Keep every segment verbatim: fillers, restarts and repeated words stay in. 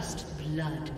First blood.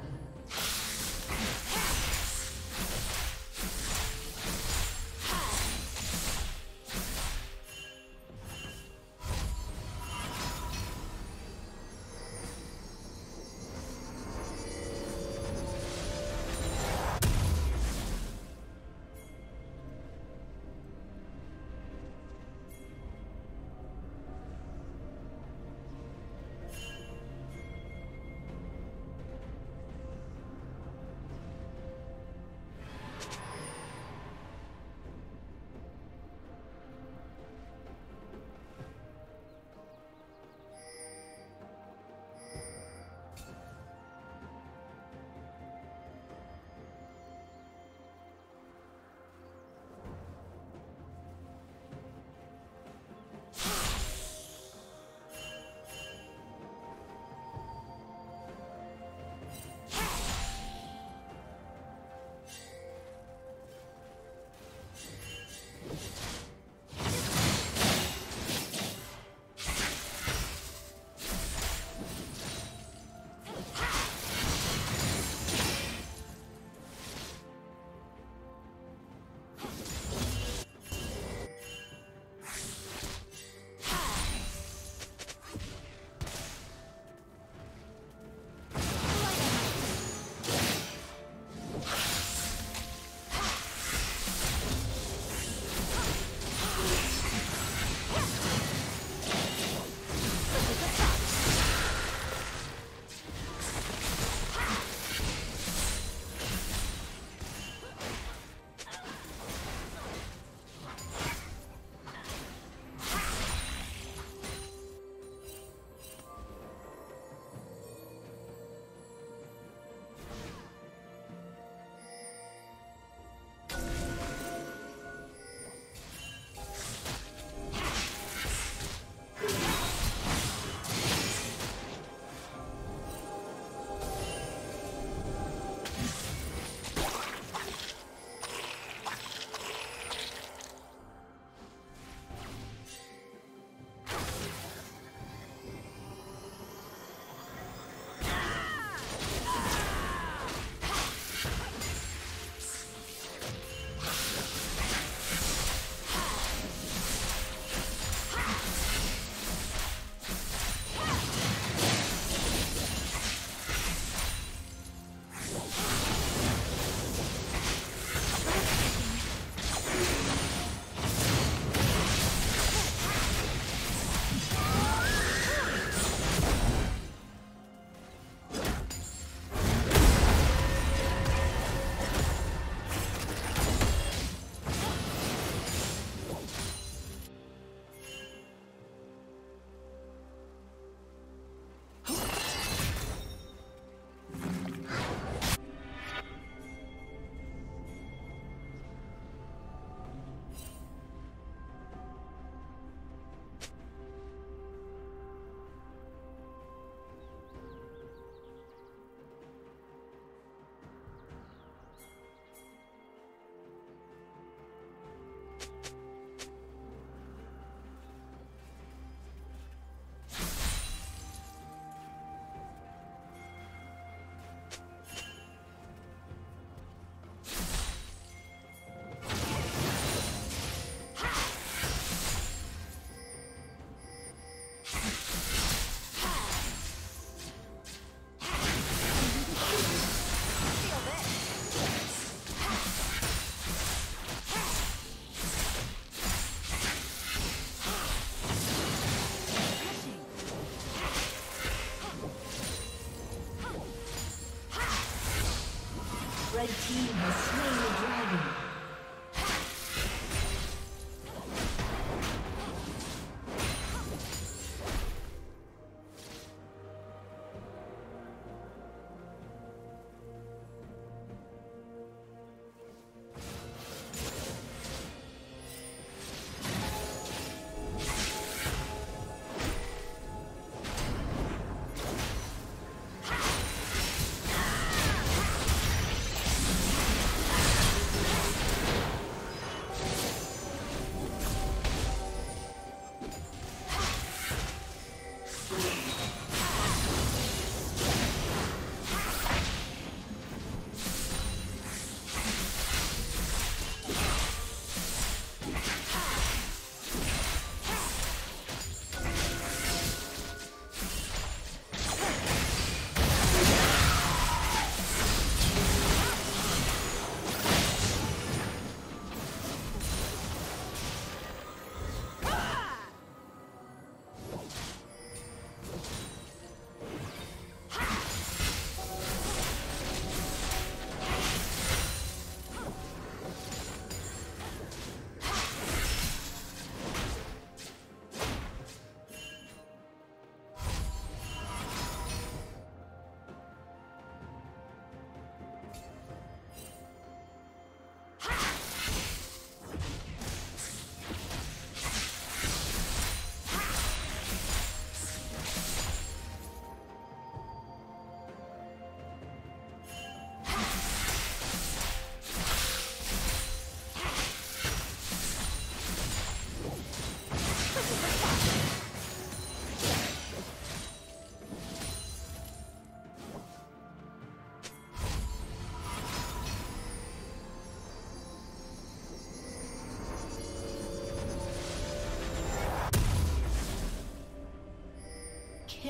The team has slain the dragon.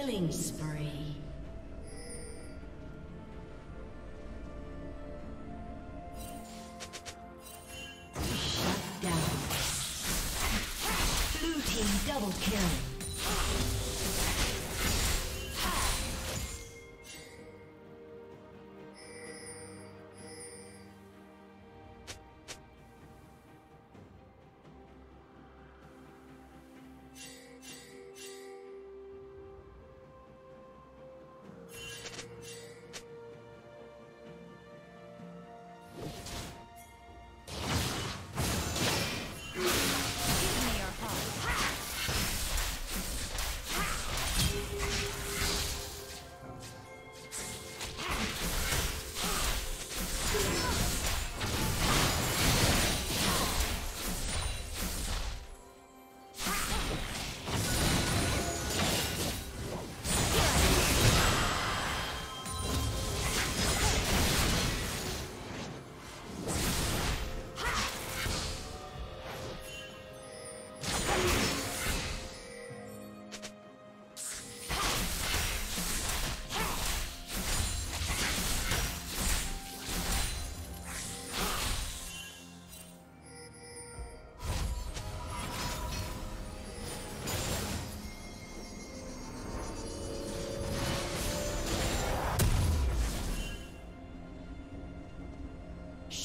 Killing spree. Shut down. Blue team double kill.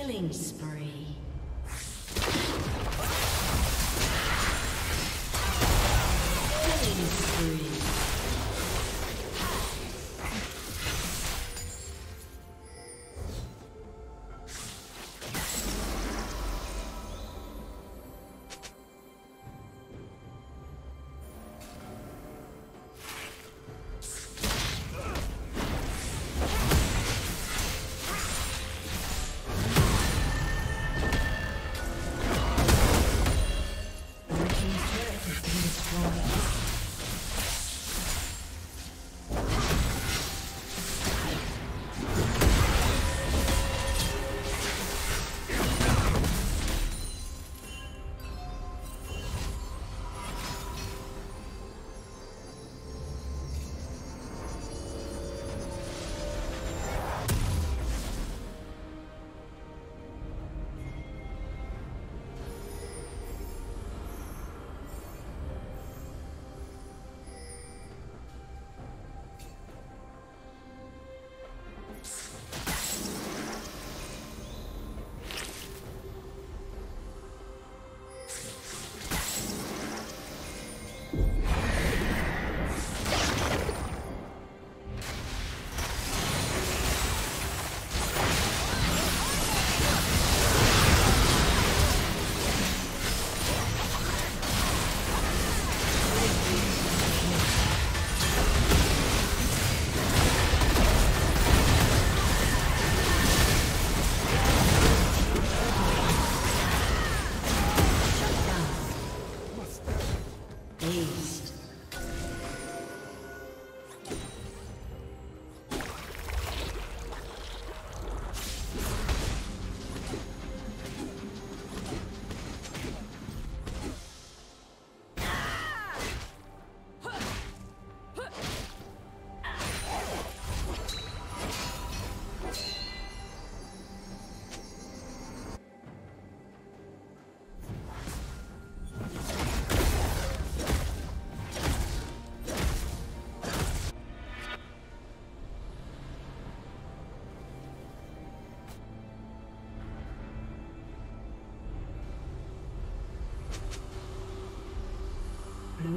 Killing spree. Killing spree. Blue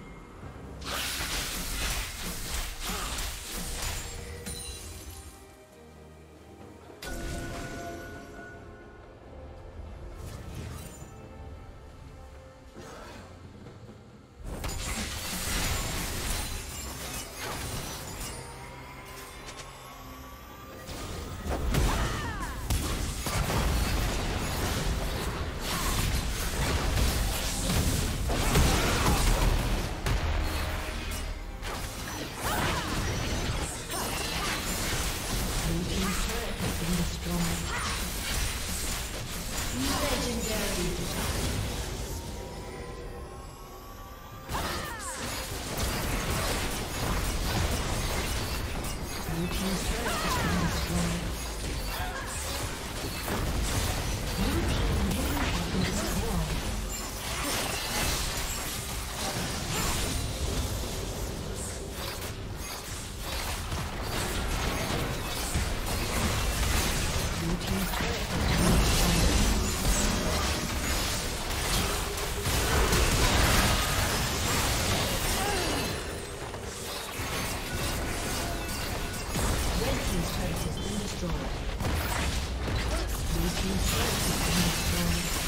Blue team's turret has been destroyed.